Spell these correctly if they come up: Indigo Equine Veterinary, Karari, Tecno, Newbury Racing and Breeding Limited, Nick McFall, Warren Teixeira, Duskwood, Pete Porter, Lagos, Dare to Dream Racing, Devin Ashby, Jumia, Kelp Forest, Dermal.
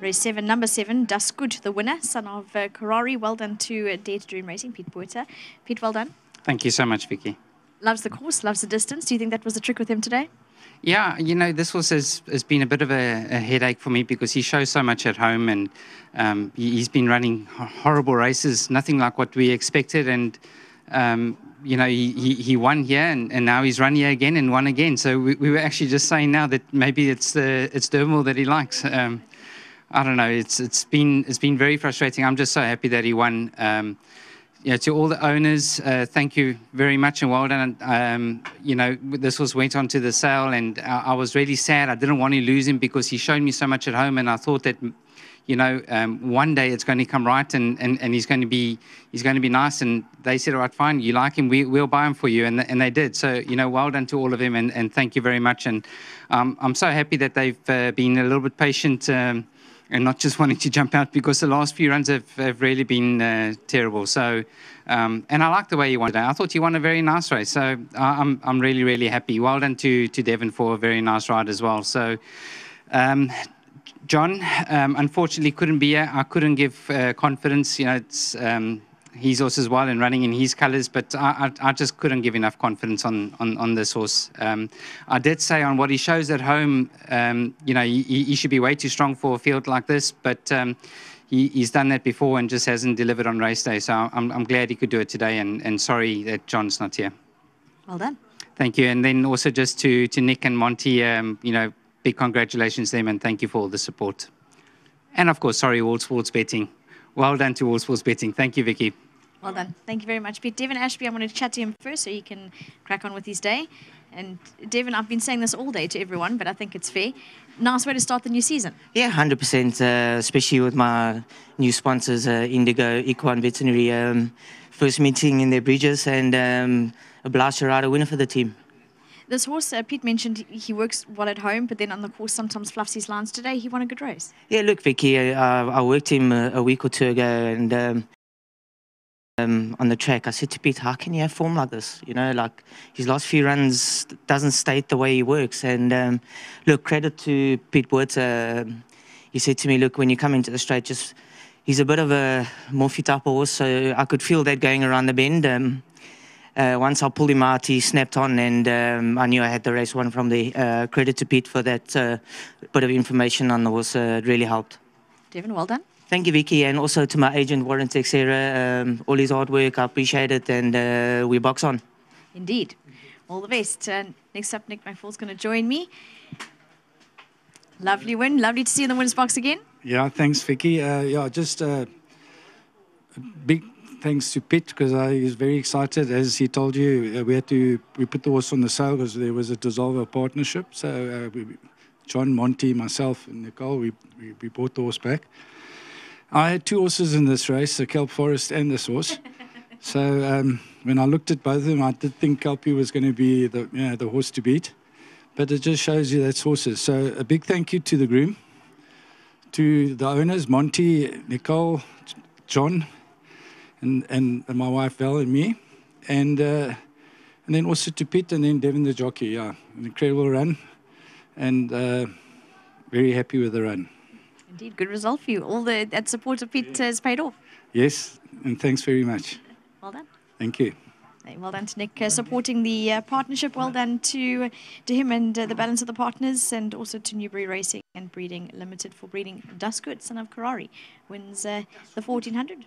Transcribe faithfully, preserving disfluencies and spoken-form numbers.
Race seven, number seven, Duskwood, the winner, son of uh, Karari. Well done to uh, Dare to Dream Racing, Pete Porter. Pete, well done. Thank you so much, Vicky. Loves the course, loves the distance. Do you think that was the trick with him today? Yeah, you know, this horse has, has been a bit of a, a headache for me because he shows so much at home, and um, he's been running horrible races, nothing like what we expected. And, um, you know, he, he, he won here, and, and now he's run here again and won again. So we, we were actually just saying now that maybe it's the it's Dermal that he likes. Um, I don't know. It's it's been it's been very frustrating. I'm just so happy that he won. Um, Yeah, to all the owners, uh, thank you very much and well done. Um, you know, this horse went on to the sale, and I, I was really sad. I didn't want to lose him because he showed me so much at home, and I thought that, you know, um, one day it's going to come right, and, and, and he's going to be he's going to be nice. And they said, all right, fine, you like him, we, we'll buy him for you, and and they did. So, you know, well done to all of them, and, and thank you very much. And um, I'm so happy that they've uh, been a little bit patient. Um, and not just wanting to jump out, because the last few runs have, have really been uh, terrible. So, um, and I like the way he won today. I thought he won a very nice race. So I'm, I'm really, really happy. Well done to, to Devin for a very nice ride as well. So, um, John, um, unfortunately, couldn't be here. I couldn't give uh, confidence. You know, it's, um, his horse as well and running in his colours, but I, I, I just couldn't give enough confidence on, on, on this horse. Um, I did say on what he shows at home, um, you know, he, he should be way too strong for a field like this, but um, he, he's done that before and just hasn't delivered on race day. So I'm, I'm glad he could do it today, and, and sorry that John's not here. Well done. Thank you. And then also just to, to Nick and Monty, um, you know, big congratulations to them, and thank you for all the support. And of course, sorry, all sports betting. Well done to all sports betting. Thank you, Vicky. Well done. Thank you very much, Pete. Devin Ashby, I'm going to chat to him first so he can crack on with his day. And Devin, I've been saying this all day to everyone, but I think it's fair. Nice way to start the new season. Yeah, one hundred percent, uh, especially with my new sponsors, uh, Indigo Equine Veterinary. Um, first meeting in their bridges, and um, a blast rider winner for the team. This horse, uh, Pete mentioned he works well at home, but then on the course sometimes fluffs his lines. Today he won a good race. Yeah, look, Vicky, I, I worked him a, a week or two ago, and um, um, on the track I said to Pete, how can he have form like this? You know, like his last few runs doesn't state the way he works. And um, look, credit to Pete Porter. He said to me, look, when you come into the straight, just he's a bit of a morphy type horse, so I could feel that going around the bend. Um, Uh, once I pulled him out, he snapped on, and um, I knew I had the race won from the uh, credit to Pete for that uh, bit of information on the horse. Uh, it really helped. Devin, well done. Thank you, Vicky, and also to my agent, Warren Teixeira. Um, all his hard work, I appreciate it, and uh, we box on. Indeed. All the best. Uh, next up, Nick McFall's going to join me. Lovely win. Lovely to see you in the winner's box again. Yeah, thanks, Vicky. Uh, yeah, just uh, a big... thanks to Pete, because I was very excited. As he told you, uh, we had to we put the horse on the sale because there was a dissolver partnership. So uh, we, John, Monty, myself, and Nicole, we, we we bought the horse back. I had two horses in this race, the Kelp Forest and this horse. So um, when I looked at both of them, I did think Kelpie was going to be the you know, the horse to beat, but it just shows you that's horses. So a big thank you to the groom, to the owners, Monty, Nicole, John. And, and my wife Val and me, and uh, and then also to Pete, and then Devin the jockey. Yeah, an incredible run, and uh, very happy with the run. Indeed, good result for you. All the that support of Pete yeah. has paid off. Yes, and thanks very much. Well done. Thank you. Well done to Nick uh, supporting the uh, partnership. Well done to to him and uh, the balance of the partners, and also to Newbury Racing and Breeding Limited for breeding Duskwood, son of Karari, wins uh, the fourteen hundred.